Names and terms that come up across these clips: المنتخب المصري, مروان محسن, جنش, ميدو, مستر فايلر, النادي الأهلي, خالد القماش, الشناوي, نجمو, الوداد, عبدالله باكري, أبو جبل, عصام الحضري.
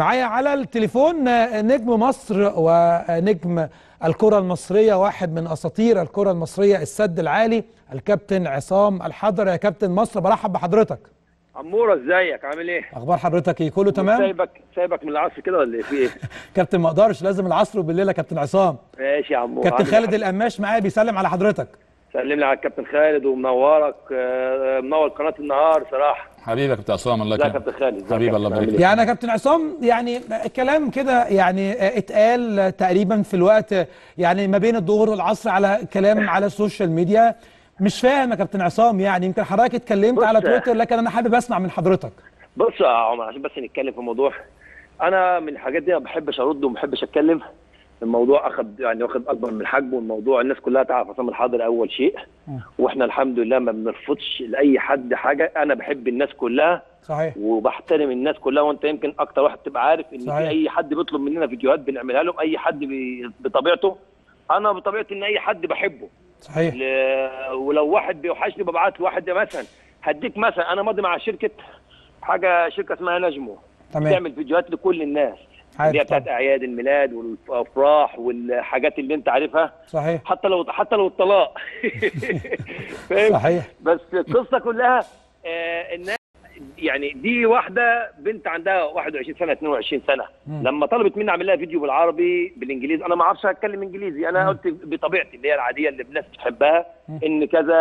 معايا على التليفون نجم مصر ونجم الكرة المصرية، واحد من أساطير الكرة المصرية السد العالي، الكابتن عصام الحضري. يا كابتن مصر برحب بحضرتك. عمورة ازيك؟ عامل ايه؟ اخبار حضرتك ايه؟ كله تمام؟ سايبك من العصر كده ولا ايه؟ في ايه؟ كابتن ما اقدرش، لازم العصر وبالليل يا كابتن عصام. ماشي يا عمورة. كابتن خالد القماش معايا بيسلم على حضرتك. سلم لي على الكابتن خالد ومنورك، منور قناة النهار صراحة. حبيبي يا كابتن عصام. الله يكرمك. لا كابتن خالد حبيبي، الله يبارك. يعني يا كابتن عصام، يعني كلام كده يعني اتقال تقريبا في الوقت يعني ما بين الظهر والعصر على كلام على السوشيال ميديا، مش فاهم يا كابتن عصام. يعني يمكن حضرتك اتكلمت على تويتر، لكن انا حابب اسمع من حضرتك. بص يا عمر، عشان بس نتكلم في موضوع، انا من الحاجات دي ما بحبش ارد وما بحبش اتكلم. الموضوع اخد يعني واخد اكبر من حجمه، والموضوع الناس كلها تعرف عصام الحضري اول شيء، واحنا الحمد لله ما بنرفضش لاي حد حاجه. انا بحب الناس كلها صحيح، وبحترم الناس كلها، وانت يمكن اكتر واحد تبقى عارف ان صحيح. في اي حد بيطلب مننا فيديوهات بنعملها لهم، اي حد بطبيعته. انا بطبيعتي ان اي حد بحبه صحيح، ولو واحد بيوحشني ببعت له واحد. مثلا هديك مثل، انا ماضي مع شركه حاجه، شركه اسمها نجمو، بتعمل فيديوهات لكل الناس اللي هي بتاعت اعياد الميلاد والافراح والحاجات اللي انت عارفها صحيح، حتى لو الطلاق صحيح. بس القصه كلها الناس يعني، دي واحده بنت عندها 21 سنه 22 سنه لما طلبت مني اعمل لها فيديو بالعربي بالانجليزي، انا ما اعرفش اتكلم انجليزي. انا قلت بطبيعتي اللي هي العاديه اللي الناس بتحبها، ان كذا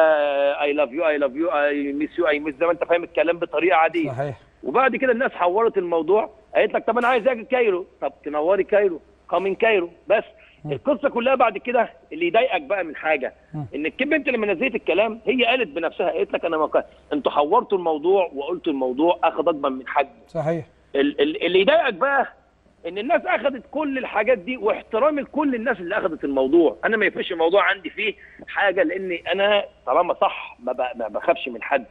اي لاف يو اي لاف يو اي ميس يو اي ميس، زي ما انت فاهم الكلام بطريقه عاديه صحيح. وبعد كده الناس حورت الموضوع، قالت لك طب انا عايز اجي كايرو، طب تنوري كايرو، قامين كايرو. بس القصه كلها بعد كده اللي يضايقك بقى من حاجه، ان الكب انت لما نزلت الكلام هي قالت بنفسها، قالت لك انا انتوا حورتوا الموضوع وقلتوا الموضوع اخد اكبر من حجمه صحيح. اللي يضايقك بقى ان الناس اخذت كل الحاجات دي، واحترامي لكل الناس اللي اخذت الموضوع. انا ما يفرقش الموضوع عندي فيه حاجه، لان انا طالما صح ما بخافش من حد.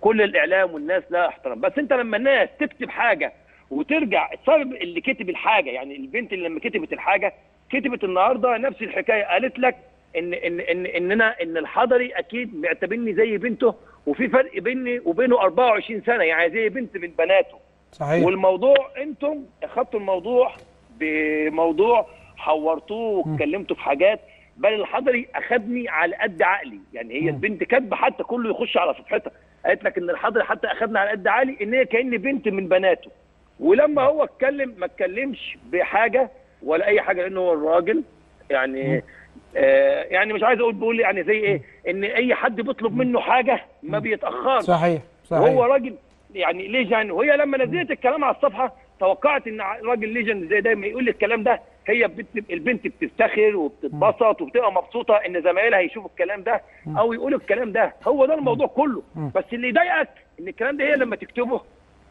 كل الاعلام والناس لها احترام، بس انت لما الناس تكتب حاجه وترجع السبب اللي كتب الحاجه، يعني البنت اللي لما كتبت الحاجه كتبت النهارده نفس الحكايه، قالت لك ان الحضري اكيد معتبرني زي بنته، وفي فرق بيني وبينه 24 سنه، يعني زي بنت من بناته صحيح. والموضوع انتم اخذتوا الموضوع بموضوع، حورتوه واتكلمتوا في حاجات، بل الحضري اخذني على قد عقلي. يعني هي البنت كاتبه حتى كله يخش على صفحتها، قالت لك ان الحضري حتى اخذني على قد عقلي، ان هي كأن بنت من بناته. ولما هو اتكلم ما اتكلمش بحاجه ولا اي حاجه، لانه هو الراجل يعني يعني مش عايز اقول، بقول يعني زي ايه، ان اي حد بيطلب منه حاجه ما بيتاخرش صحيح صحيح. وهو راجل يعني ليجن، وهي لما نزلت الكلام على الصفحه توقعت ان راجل ليجن زي ده ما يقول الكلام ده. هي البنت بتفتخر وبتتبسط وبتبقى مبسوطه ان زمايلها هيشوفوا الكلام ده او يقولوا الكلام ده، هو ده الموضوع كله. بس اللي يضايقك ان الكلام ده هي لما تكتبه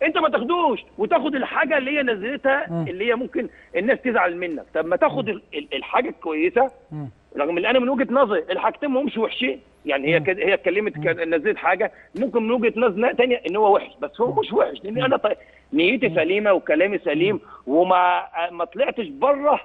انت ما تاخدوش، وتاخد الحاجه اللي هي نزلتها اللي هي ممكن الناس تزعل منك. طب ما تاخد الحاجه الكويسه، رغم ان انا من وجهه نظري الحاجتين ما همش وحشين. يعني هي اتكلمت نزلت حاجه ممكن من وجهه نظر ثانيه ان هو وحش، بس هو مش وحش، لان انا نيتي سليمه وكلامي سليم، وما طلعتش بره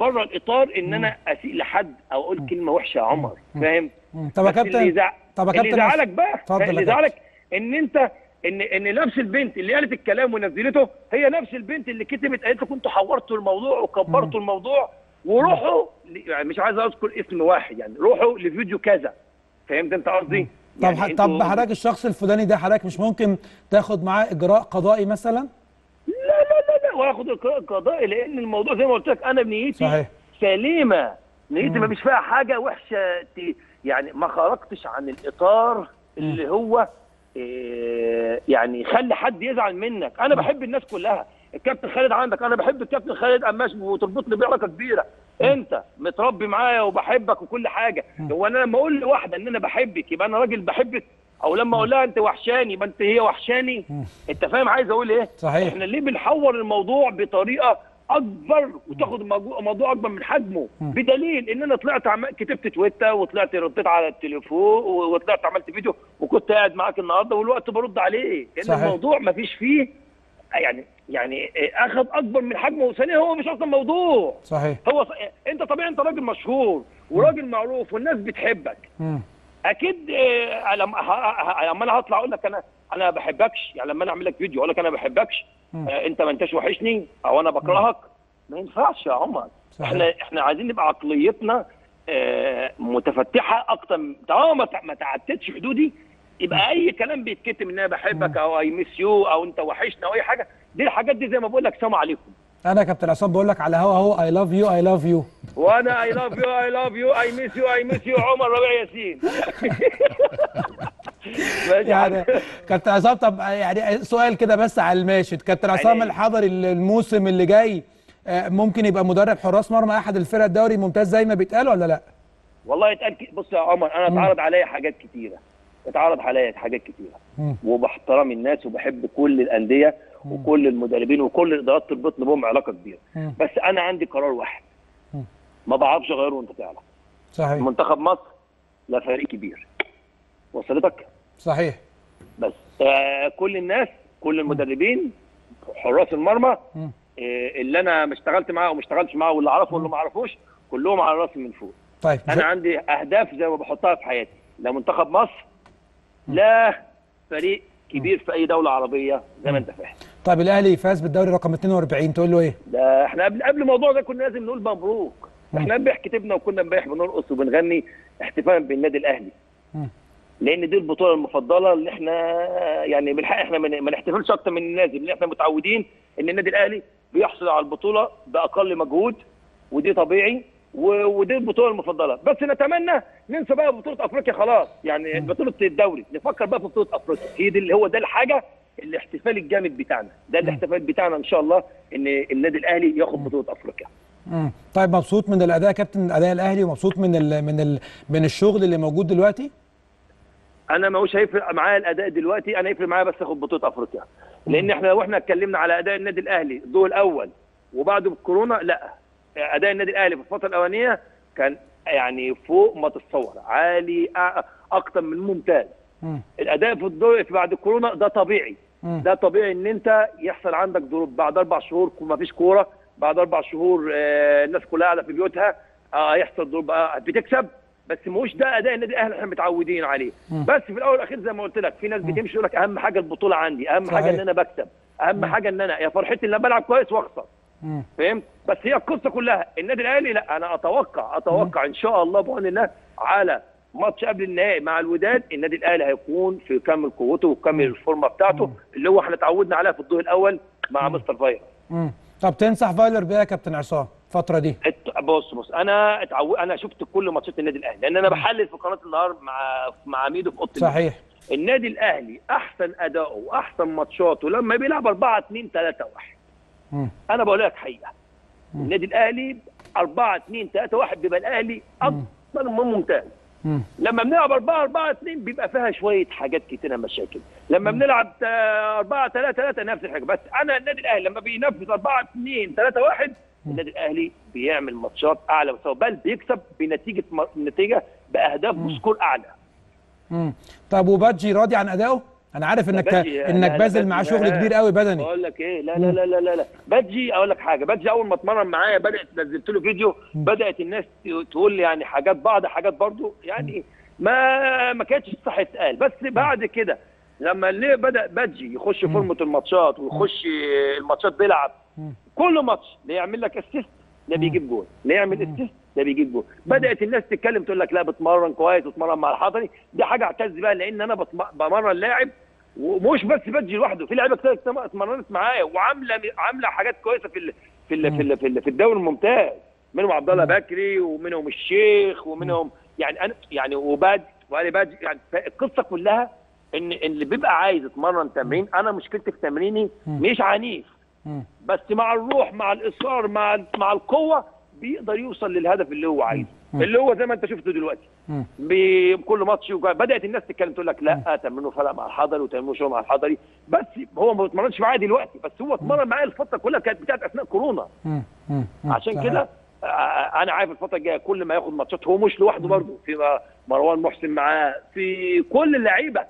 الاطار ان انا اسيء لحد او اقول كلمه وحشه يا عمر، فاهم؟ طب يا كابتن، اللي زعلك بقى، اللي زعلك ان انت ان نفس البنت اللي قالت الكلام ونزلته هي نفس البنت اللي كتبت قالت لكم انتوا حورتوا الموضوع وكبرتوا الموضوع، وروحوا يعني مش عايز اذكر اسم واحد، يعني روحوا لفيديو كذا، فهمت انت قصدي؟ يعني طب حضرتك الشخص الفلاني ده حضرتك مش ممكن تاخد معاه اجراء قضائي مثلا؟ لا، ولا اخد اجراء قضائي، لان الموضوع زي ما قلت لك انا بنيتي سليمه، نيتي ما فيش فيها حاجه وحشه، يعني ما خرجتش عن الاطار اللي هو يعني خلي حد يزعل منك. انا بحب الناس كلها. الكابتن خالد عندك، انا بحب الكابتن خالد قماش وتربطني بيه علاقه كبيره، انت متربي معايا وبحبك وكل حاجه. هو انا لما اقول لواحده ان انا بحبك يبقى انا راجل بحبك، او لما اقول لها انت وحشاني يبقى انت هي وحشاني؟ انت فاهم عايز اقول ايه؟ صحيح. احنا ليه بنحور الموضوع بطريقه اكبر وتاخد الموضوع اكبر من حجمه؟ بدليل ان انا طلعت كتبت تويتر، وطلعت رديت على التليفون، وطلعت عملت فيديو، وكنت قاعد معاك النهارده والوقت برد عليه، لان صحيح. الموضوع ما فيش فيه يعني اخذ اكبر من حجمه، وثانيا هو مش اصلا موضوع صحيح. هو انت طبيعي، انت راجل مشهور وراجل معروف والناس بتحبك، اكيد لما انا هطلع اقول لك انا انا ما بحبكش، يعني لما انا اعمل لك فيديو اقول لك انا ما بحبكش انت ما انتش وحشني او انا بكرهك، ما ينفعش يا عمر. احنا عايزين نبقى عقليتنا متفتحه اكتر، طالما ما تعدتش حدودي يبقى اي كلام بيتكتم ان انا بحبك او اي ميس يو او انت وحشنا او اي حاجه، دي الحاجات دي زي ما بقول لك سلام عليكم. انا كابتن عصام بقول لك على الهوا اهو اي لاف يو اي لاف يو، وانا اي لاف يو اي لاف يو اي ميس يو اي ميس يو عمر ربيع ياسين. يعني كابتن عصام، طب يعني سؤال كده بس على الماشد، كابتن عصام الحضري الموسم اللي جاي ممكن يبقى مدرب حراس مرمى احد الفرق الدوري ممتاز زي ما بيتقال ولا لا؟ والله اتقال. بص يا عمر، انا اتعرض عليا حاجات كتيره، اتعرض عليا حاجات كتيره، وبحترم الناس وبحب كل الانديه وكل المدربين وكل الادارات تربطني بهم علاقه كبيره، بس انا عندي قرار واحد ما بعرفش اغيره وانت تعرف. صحيح. منتخب مصر لا فريق كبير، وصلتك؟ صحيح. بس كل الناس، كل المدربين، حراس المرمى اللي انا ما اشتغلت معاه وما اشتغلتش معاه، واللي اعرفه واللي ما اعرفوش، كلهم على راسي من فوق. طيب انا عندي اهداف زي ما بحطها في حياتي، لا منتخب مصر لا فريق كبير في اي دوله عربيه زي ما انت فاهم. طيب الاهلي فاز بالدوري رقم 42، تقول له ايه؟ ده احنا قبل الموضوع ده كنا لازم نقول مبروك، احنا امبارح كتبنا وكنا امبارح بنرقص وبنغني احتفالا بالنادي الاهلي. لان دي البطوله المفضله اللي احنا يعني بالحق احنا ما نحتفلش اكتر من اللازم، لان احنا متعودين ان النادي الاهلي بيحصل على البطوله باقل مجهود، ودي طبيعي ودي البطوله المفضله، بس نتمنى ننسى بقى بطوله افريقيا خلاص، يعني بطوله الدوري، نفكر بقى في بطوله افريقيا، هي دي اللي هو ده الحاجه الاحتفال الجامد بتاعنا، ده الاحتفال بتاعنا ان شاء الله ان النادي الاهلي ياخد بطوله افريقيا. طيب مبسوط من الاداء يا كابتن، اداء الاهلي، ومبسوط من الشغل اللي موجود دلوقتي؟ انا ماهوش هيفرق معايا الاداء دلوقتي، انا هيفرق معايا بس اخد بطوله افريقيا، لان احنا لو احنا اتكلمنا على اداء النادي الاهلي الدور الاول وبعده بالكورونا، لا اداء النادي الاهلي في الفتره الاولانيه كان يعني فوق ما تتصور، عالي اكتر من ممتاز. الاداء في الدور بعد الكورونا ده طبيعي، ده طبيعي ان انت يحصل عندك دروب بعد 4 شهور ما فيش كوره، بعد 4 شهور الناس كلها قاعده في بيوتها، هيحصل دروب، بتكسب بس ماهوش ده اداء النادي الاهلي احنا متعودين عليه. بس في الاول والاخير زي ما قلت لك، في ناس بتمشي يقول لك اهم حاجه البطوله عندي، اهم حاجه ان انا بكسب، اهم حاجه ان انا يا فرحتي ان انا بلعب كويس واخسر. فهمت؟ بس هي القصه كلها النادي الاهلي، لا انا اتوقع ان شاء الله بعون الله على ماتش قبل النهائي مع الوداد النادي الاهلي هيكون في كامل قوته وكامل الفورمه بتاعته اللي هو احنا اتعودنا عليها في الدور الاول مع مستر فايلر. طب تنصح فايلر بيها يا كابتن عصام الفترة دي؟ بص انا شفت كل ماتشات النادي الاهلي، لان انا بحلل في قناة النهار مع ميدو في اوضه. صحيح. النادي الاهلي احسن اداؤه واحسن ماتشاته لما بيلعب 4-2-3-1. انا بقول لك حقيقة النادي الاهلي 4-2-3-1 بيبقى الاهلي اكثر من ممتاز. لما بنلعب 4-4-2 بيبقى فيها شوية حاجات كتيرة مشاكل، لما بنلعب 4-3-3 نفس الحاجة، بس انا النادي الاهلي لما بينفذ 4-2-3-1 النادي الاهلي بيعمل ماتشات اعلى مستوى، بل بيكسب بنتيجه باهداف وسكور اعلى. طب وبادجي راضي عن ادائه؟ انا عارف انك بازل معاه شغل كبير قوي بدني. بقول لك ايه، لا لا لا لا لا بادجي اقول لك حاجه، بادجي اول ما اتمرن معايا بدات نزلت له فيديو، بدات الناس تقول لي يعني حاجات، بعض حاجات برضو يعني ما كانتش صح تتقال، بس بعد كده لما ليه بدا بادجي يخش فورمه الماتشات ويخش الماتشات بيلعب كل ماتش، لا يعمل لك اسيست ده بيجيب جول، لا يعمل اسيست ده بيجيب جول، بدات الناس تتكلم تقول لك لا بتمرن كويس وتمرن مع الحضري، دي حاجه اعتز بقى، لان انا بمرن لاعب ومش بس بدجي لوحده، في لعيبه كتير اتمرنت معايا وعامله حاجات كويسه في الدوري الممتاز، منهم عبدالله باكري ومنهم الشيخ ومنهم يعني انا يعني وبادي يعني القصه كلها ان اللي بيبقى عايز يتمرن تمرين، انا مشكلتي في تمريني مش عنيف، بس مع الروح مع الاصرار مع القوه بيقدر يوصل للهدف اللي هو عايزه، اللي هو زي ما انت شفته دلوقتي بكل ماتش. بدات الناس تتكلم تقول لك لا تمرينه فرق مع الحضري وتمرينه شغل مع الحضري، بس هو ما بيتمرنش معايا دلوقتي، بس هو اتمرن معايا الفتره كلها كانت بتاعت اثناء كورونا. عشان كده انا عارف الفتره الجايه كل ما ياخد ماتشات هو مش لوحده، برضه في مروان محسن معاه، في كل اللعيبه،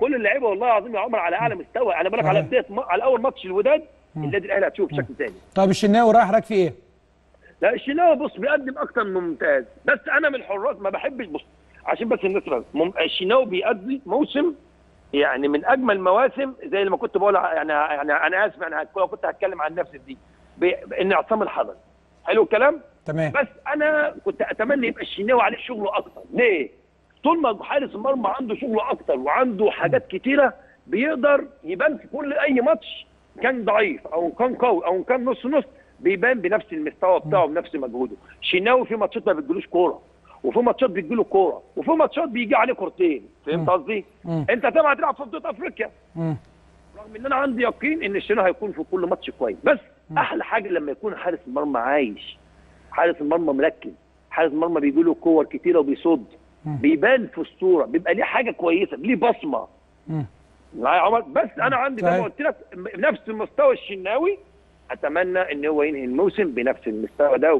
كل اللعيبه والله العظيم يا عمر على اعلى مستوى. انا بقول لك على بدايه على اول ماتش الوداد النادي الاهلي هتشوفه بشكل ثاني. طيب الشناوي رايح راك في ايه؟ لا الشناوي بص بيقدم اكتر من ممتاز، بس انا من الحراس ما بحبش، بص عشان بس الناس الشناوي بيقدم موسم يعني من اجمل مواسم زي اللي ما كنت بقول، يعني انا اسف، انا كنت هتكلم عن نفسي دي بان عصام الحضري. حلو الكلام؟ تمام. بس انا كنت اتمنى يبقى الشناوي عليه شغله اكتر. ليه؟ طول ما حارس المرمى عنده شغله اكتر وعنده حاجات كتيره بيقدر يبان في كل اي ماتش، كان ضعيف او كان قوي او كان نص نص، بيبان بنفس المستوى بتاعه بنفس مجهوده. الشناوي في ماتشات ما بتجيلوش كوره، وفي ماتشات بتجيله كوره، وفي ماتشات بيجي عليه كورتين. فهمت قصدي؟ انت طبعا هتلعب في بطوله افريقيا، رغم ان انا عندي يقين ان الشناوي هيكون في كل ماتش كويس، بس احلى حاجه لما يكون حارس المرمى عايش، حارس المرمى مركز، حارس المرمى بيجي له كور كتيره وبيصد، بيبان في الصوره، بيبقى ليه حاجه كويسه، ليه بصمه. لا يا عمر، بس انا عندي زي ما قلت لك نفس مستوى الشناوي، اتمنى ان هو ينهي الموسم بنفس المستوى ده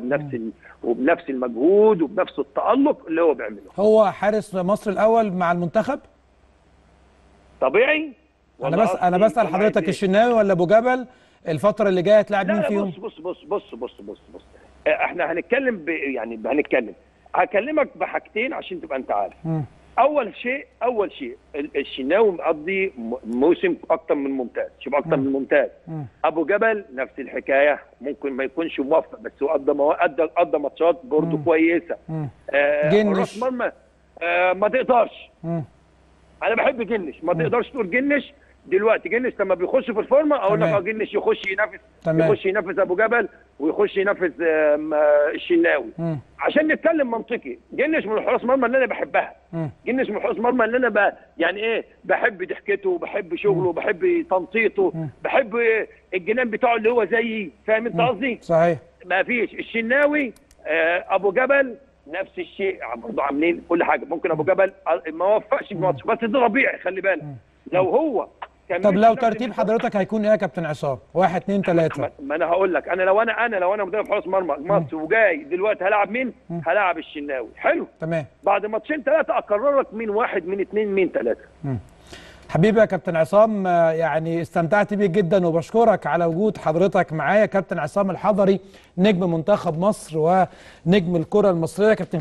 وبنفس المجهود وبنفس التالق اللي هو بيعمله. هو حارس مصر الاول مع المنتخب طبيعي. انا بسال حضرتك الشناوي ولا ابو جبل الفتره اللي جايه هتلاعب مين فيهم؟ بص بص بص بص بص بص، احنا هنتكلم يعني هكلمك بحاجتين عشان تبقى انت عارف. اول شيء الشناوي مقضي موسم اكتر من ممتاز، شوف اكتر من ممتاز. ابو جبل نفس الحكايه، ممكن ما يكونش موفق بس هو قضى ماتشات برضه كويسه. راس مرمى ما تقدرش، انا بحب جنش، ما تقدرش تقول جنش دلوقتي، جنش لما بيخش في الفورمه اقول لك جنش يخش ينافس، يخش ينافس ابو جبل ويخش ينافس الشناوي، عشان نتكلم منطقي. جنش من حراس مرمى اللي انا بحبها، جنش من حراس مرمى اللي انا يعني ايه، بحب ضحكته وبحب شغله وبحب تنطيطه، بحب الجنان بتاعه اللي هو زيي. فاهم انت قصدي؟ صحيح. ما فيش الشناوي ابو جبل نفس الشيء، برضه عاملين كل حاجه. ممكن ابو جبل ما وفقش في ماتش، بس ده طبيعي، خلي بالك. لو هو طب لو ترتيب حضرتك هيكون ايه يا كابتن عصام؟ 1 2 3. ما انا هقول لك، انا لو انا مدرب حراس مرمى مصر وجاي دلوقتي هلاعب مين؟ هلاعب الشناوي. حلو تمام. بعد ماتشين ثلاثه اقرر لك مين 1 مين 2 مين 3. حبيبي يا كابتن عصام، يعني استمتعت بيك جدا وبشكرك على وجود حضرتك معايا. كابتن عصام الحضري نجم منتخب مصر ونجم الكره المصريه. كابتن